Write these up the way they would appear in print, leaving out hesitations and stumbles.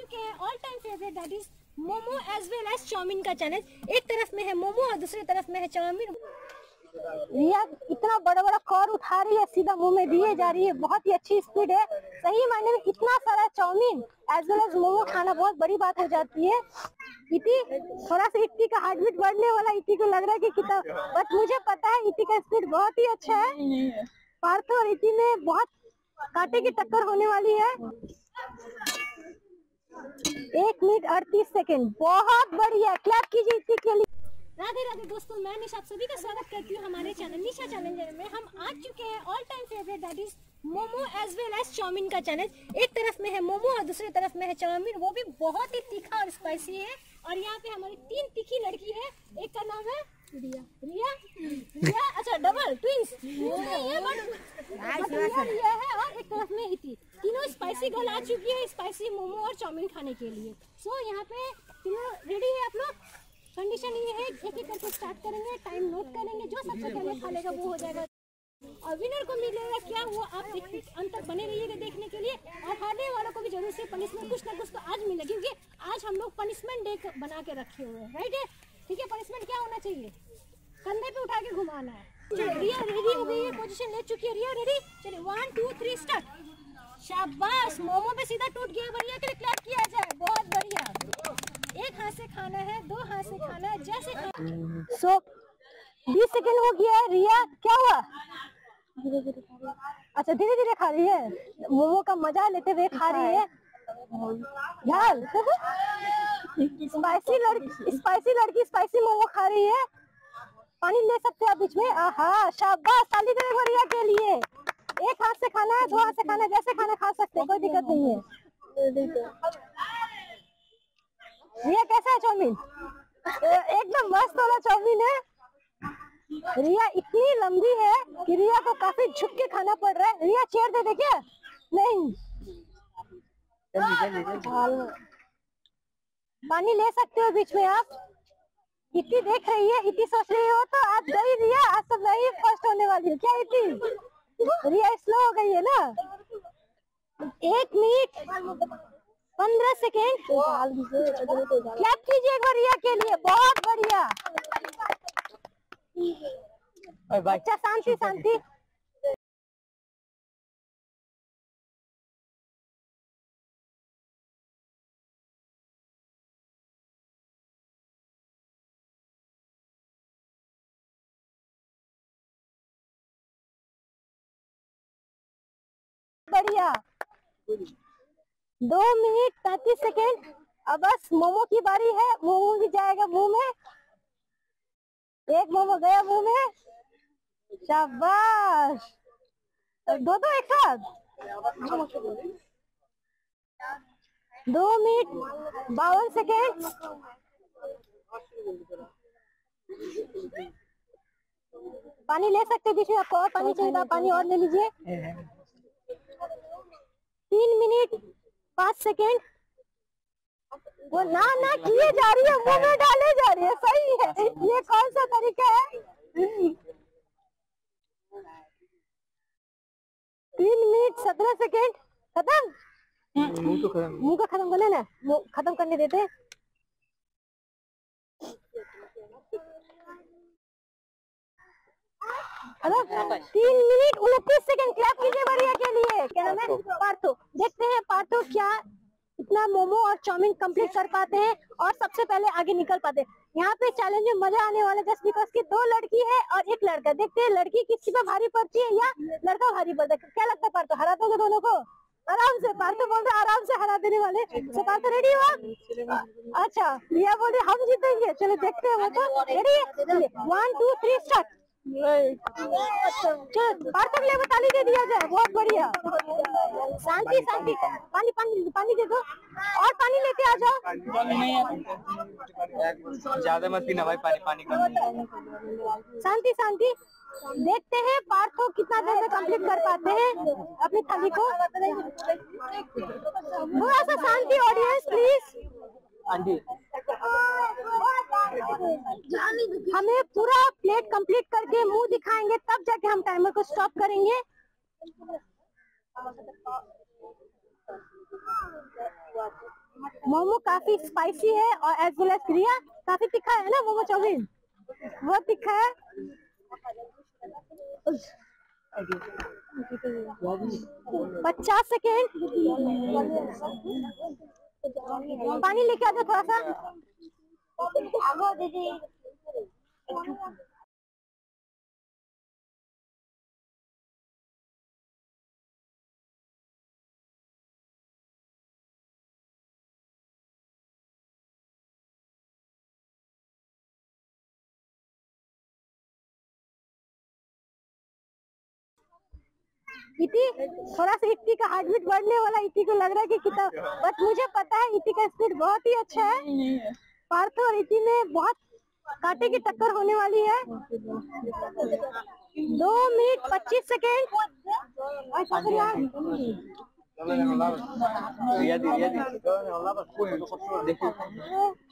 चुके हैं all time favourite that is momo as well as chowmein का चैलेंज। एक तरफ में है मोमो और दूसरी तरफ में है चाउमीन। रिया इतना बड़ा बड़ा कौर उठा रही है, सीधा मुंह में दिए जा रही है, बहुत ही अच्छी स्पीड है। सही मायने में इतना सारा chowmein as well as momo खाना बहुत बड़ी बात हो जाती है। इति थोड़ा सा इति का हार्ट बीट बढ़ने वाला, इति को लग रहा है कि कितना, बट मुझे पता है इति का स्पीड बहुत ही अच्छा है। पार्थ और इति में बहुत कांटे की टक्कर होने वाली है। 1 मिनट 38 सेकेंड, बहुत बढ़िया, क्लैप कीजिए इति के लिए। राधे राधे दोस्तों, मैं निशा, आप सभी का स्वागत करती हूँ हमारे चैनल निशा चैलेंजर में। हम आ चुके हैं all time favourite that is momo as well as chowmein का चैलेंज। एक तरफ में है मोमो और दूसरी तरफ में है चाउमीन, वो भी बहुत ही तीखा और स्पाइसी है। और यहाँ पे हमारी 3 तीखी लड़की है, एक का नाम है रिया, रिया अच्छा डबल ट्विंस है, बट रिया है और एक तरफ में इति। तीनों स्पाइसी गर्ल आ चुकी है स्पाइसी मोमो और चाउमीन खाने के लिए। सो यहाँ पे तीनों रेडी है। आप लोग कंडीशन ये है एक एक करके स्टार्ट करेंगे, टाइम नोट करेंगे, जो सबसे पहले खा लेगा वो हो जाएगा और विनर को मिलेगा क्या वो। आप अंत तक बने रहिएगा देखने के लिए। और हारने वालों को भी जरूर से पनिशमेंट कुछ ना कुछ तो आज मिलेगी, क्योंकि आज हम लोग पनिशमेंट डे बना के रखे हुए हैं, राइट है। ठीक है, पनिशमेंट क्या होना चाहिए, कंधे पे उठा के घुमाना है। रिया रेडी हो गई है, पोजिशन ले चुकी है, रिया रेडी, चलिए 1 2 3 स्टार्ट। शाबाश, मोमो पे सीधा टूट गया, बढ़िया, के लिए क्लैप किया जाए, बहुत बढ़िया। एक हाथ से खाना है, 2 हाथ से खाना है, जैसे सो 20 सेकेंड हो गया है। रिया क्या हुआ, धीरे धीरे खा रही है, अच्छा धीरे धीरे खा रही है, मोमो का मजा लेते हुए खा रही है यार। स्पाइसी लड़की स्पाइसी मोमो खा रही है। पानी ले सकते हैं आप बीच में। आहा, शाबाश, ताली दो रिया के लिए। एक हाथ से खाना है, 2 हाथ से खाना है, जैसे खाना खा सकते हैं, कोई दिक्कत नहीं है। रिया कैसा है चाउमीन, एकदम मस्त वाला चाउमीन है। रिया इतनी लंबी है कि रिया को काफी झुक के खाना पड़ रहा है। रिया चेयर दे दे क्या, नहीं, पानी ले सकते हो बीच में आप। इति देख रही है, इति सोच रही हो तो आज गई रिया, आज सब नहीं फर्स्ट होने वाली है क्या इति। रिया स्लो हो गई है ना। 1 मिनट 15 सेकेंड, क्लैप कीजिए एक बार रिया के लिए, बहुत बढ़िया। अच्छा शांति शांति, बढ़िया। 2 मिनट 35 सेकेंड, अब बस मोमो की बारी है, मोमो भी जाएगा मुंह में। एक मोमो गया मुंह में, शाबाश, 2 एक साथ। 2 मिनट 52 सेकेंड, पानी ले सकते बीच में आपको, और पानी चाहिए, पानी और ले लीजिए। 3 मिनट 5 सेकेंड, वो ना ना किए जा रही है, मुंह में डाले जा रही है, सही है, ये कौन सा तरीका है। 3 मिनट 17 सेकेंड, खत्म, मुंह का खत्म करना ना, खत्म करने देते। 3 मिनट 29 सेकेंड, क्लैप कीजिए बढ़िया के लिए। क्या नाम है, पार्थो। देखते हैं पार्थो क्या इतना मोमो और चाउमीन कंप्लीट कर पाते हैं और सबसे पहले आगे निकल पाते हैं। यहाँ पे चैलेंज में मजा आने वाला है, जस्ट बिकॉज की 2 लड़की है और 1 लड़का। देखते हैं लड़की किसी पे भारी पड़ती है या लड़का भारी पड़ता है। क्या लगता है पार्थो, हरा दोगे दोनों को? आराम से पार्थो बोल रहे, आराम से हरा देने वाले। तो पार्थो रेडी हुआ? अच्छा, रिया बोल रही हम जीतेंगे, चलो देखते हैं वो तो रेडी है। 1 2 3 स्टार्ट। पार्थो के लिए ताली दे दिया जाए, बहुत बढ़िया। शांति शांति, पानी पानी पानी दे दो, और पानी लेते आ जाओ, ज्यादा मत पीना भाई, पानी पानी कम। शांति शांति, देखते हैं पार्थो कितना देर में कंप्लीट कर पाते हैं अपनी थाली को। थोड़ा सा शांति ऑडियंस प्लीज, हमें पूरा प्लेट कंप्लीट करके मुंह दिखाएंगे, तब जाके हम टाइमर को स्टॉप करेंगे। मोमो काफी स्पाइसी है और एज वेल एज क्रिया काफी तीखा है ना। मोमो चाउमीन बहुत तीखा है। सेकेंड पानी लेके आ जाओ थोड़ा सा दीदी। इति थोड़ा सा इति का हार्ट बीट बढ़ने वाला, इति को लग रहा है कि कितना, बट मुझे पता है इति का स्पीड बहुत ही अच्छा है। पार्थ और इति में बहुत कांटे की टक्कर होने वाली है। 2 मिनट 25 सेकेंड।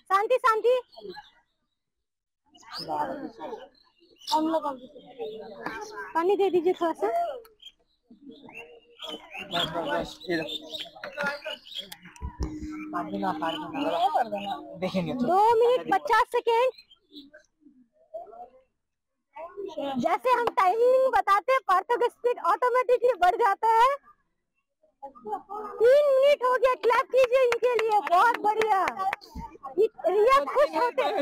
शांति शांति पानी दे दीजिए थोड़ा सा। देखेंगे 2 मिनट 50 सेकेंड। जैसे हम टाइमिंग बताते हैं पार्थो की स्पीड ऑटोमेटिकली बढ़ जाता है। 3 मिनट हो गया, क्लैप कीजिए इनके लिए। बहुत बढ़िया, रिया खुश होते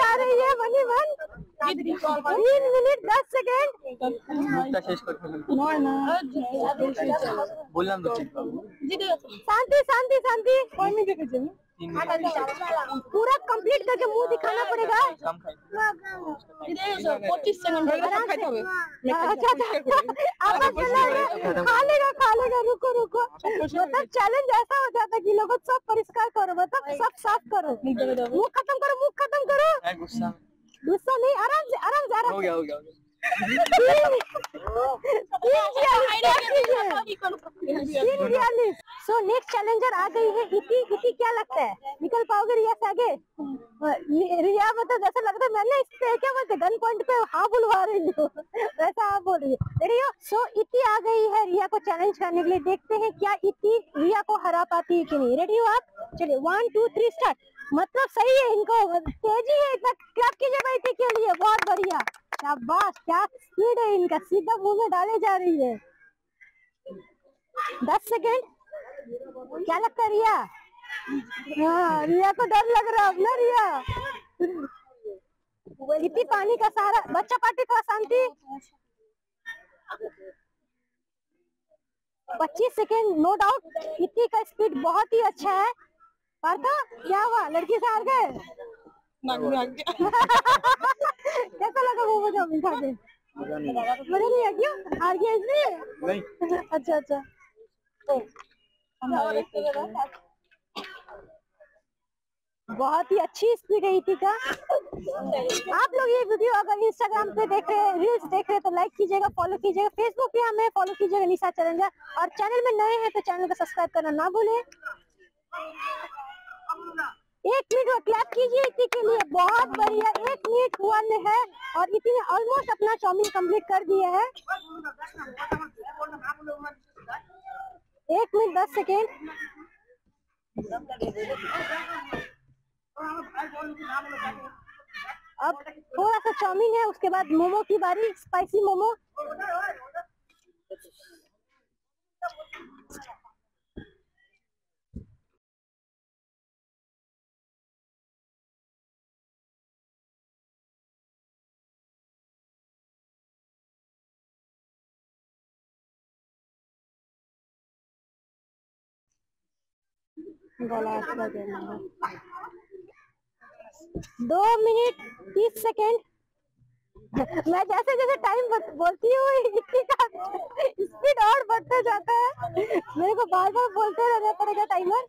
जा रही है मनी मन। 3 मिनट 10 सेकेंड। शांति शांति शांति, पूरा कंप्लीट करके मुंह दिखाना पड़ेगा। 25 सेकंड। खा लेगा। रुको मतलब चैलेंज ऐसा हो जाता है कि लोगों सब परिष्कार करो, मतलब सब साफ करो, मुंह खत्म करो। गुस्सा नहीं, आराम से। 3 42। सो नेक्स्ट चैलेंजर आ गई है इति। इति क्या लगता है निकल पाओगे रिया से आगे? रिया मतलब जैसा लगता है मैंने इससे क्या बोलते गन पॉइंट पे हाँ बुलवा रही हूँ, वैसा आप बोल रही हो। सो इति आ गई है रिया को चैलेंज करने के लिए। देखते हैं क्या इति रिया को हरा पाती है कि नहीं। रेडी हो आप? चलिए 1 2 3 स्टार्ट। मतलब सही है, इनको तेजी है, इतना क्लैप कीजिए भाई इति के लिए। बहुत बढ़िया, शाबाश, क्या स्पीड है इनका, सीधा मुंह में डाले जा रही है। 10 सेकेंड। क्या लगता है रिया? हाँ, रिया को डर लग रहा है ना। रिया इतनी पानी का सहारा, बच्चा पार्टी थोड़ा शांति। 25 सेकेंड। नो डाउट इतनी का स्पीड बहुत ही अच्छा है। पार्था क्या हुआ, लड़की से हार गए? कैसा लगा मोमो चाउमीन खा के? मजा नहीं आया? क्यों हार गया इसलिए? नहीं। अच्छा। बहुत ही अच्छी स्पीड है इति का। आप लोग ये वीडियो अगर इंस्टाग्राम पे देख रहे हैं, रील्स देख रहे हैं, तो लाइक कीजिएगा, फॉलो कीजिएगा। फेसबुक पे हमें फॉलो कीजिएगा, निशा चैलेंजर। और चैनल में नए हैं तो चैनल को सब्सक्राइब करना ना भूलें। 1 मिनट क्लैप कीजिए इति के लिए। बहुत बढ़िया, 1 मिनट हुआ है और इति ने ऑलमोस्ट अपना चाउमीन कंप्लीट कर दिया है। 1 मिनट 10 सेकेंड। अब थोड़ा सा चाउमीन है, उसके बाद मोमो की बारी, स्पाइसी मोमो। गला 2 मिनट 30 सेकेंड। मैं जैसे जैसे टाइम बोलती हूँ इति का स्पीड और बढ़ता जाता है। मेरे को बार बार बोलते रहना पड़ेगा टाइमर।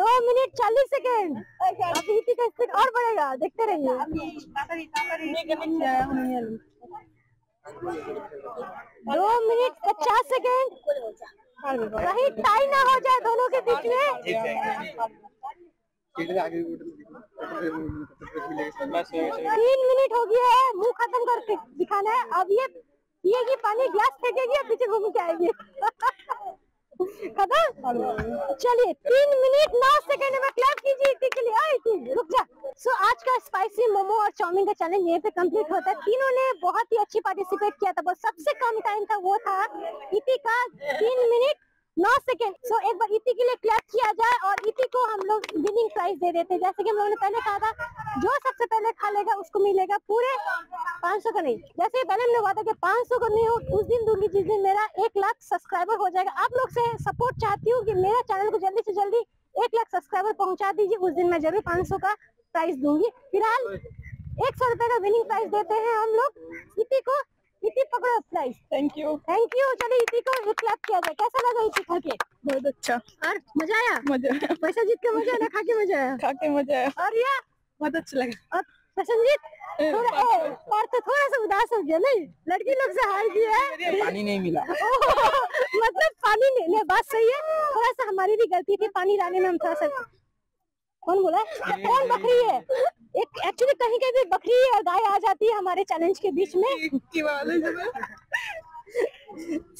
2 minute 40 second. अभी इति का स्पीड और बढ़ेगा, देखते रहिए। 2 मिनट 50 सेकेंड। कहीं टाई ना हो जाए दोनों के बीच में। 3 मिनट हो गया है, मुंह खत्म करके दिखाना है। अब ये पिएगी पानी, ग्लास फेंकेगी और पीछे घूम के आएगी। चलिए 3 मिनट 9 सेकंड में क्लैप कीजिए इसी के लिए। रुक जा। सो आज का स्पाइसी मोमो और चाउमीन का चैलेंज यहीं पे कंप्लीट होता है। तीनों ने बहुत ही अच्छी पार्टिसिपेट किया था। वो सबसे कम टाइम था, वो था इति का 3 मिनट 9 सेकेंड। सो एक बार इति के लिए क्लैप किया जाए और इति को हम लोग विनिंग प्राइज दे देते हैं। जैसे कि हम लोगों ने पहले कहा था जो सबसे पहले खा लेगा उसको मिलेगा पूरे 500 का नहीं। जैसे पहले हम लोग कहा था कि 500 का नहीं हो उस दिन दूंगी जिस दिन मेरा 1 लाख सब्सक्राइबर हो जाएगा। आप लोग से सपोर्ट चाहती हूँ कि मेरा चैनल को जल्दी से जल्दी 1 लाख सब्सक्राइबर पहुँचा दीजिए। उस दिन मैं जरूर 500 का प्राइज दूंगी। फिलहाल 100 रुपए का विनिंग प्राइज देते हैं हम लोग इति को। इति पकड़ो price. Thank you, thank you. चलिए इति को रिक्लैप किया जाए। कैसा लगा इति खा के? बहुत अच्छा। और मजा आया? मजा आया। पैसा जीत के मजा आया, खा के मजा आया? खा के मजा आया। और या बहुत अच्छा लगा। और प्रसन्नजीत थोड़ा सा उदास हो गया नहीं? लड़की लोग से हार गई है, पानी नहीं मिला। मतलब पानी नहीं, बात सही है। थोड़ा सा हमारी भी गलती थी पानी लाने में। हम थोड़ा सा कौन बोला कौन बकरी है एक एक्चुअली कहीं कहीं भी बकरी और गाय आ जाती है हमारे चैलेंज के बीच में।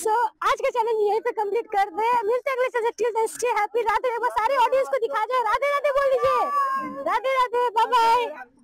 सो आज का चैलेंज यहीं पे कंप्लीट कर दे। मिलते हैं अगले session. Till then stay happy. Radhe. सारे ऑडियंस को दिखा जाए। राधे राधे बोल दीजिए। राधे राधे। Bye bye.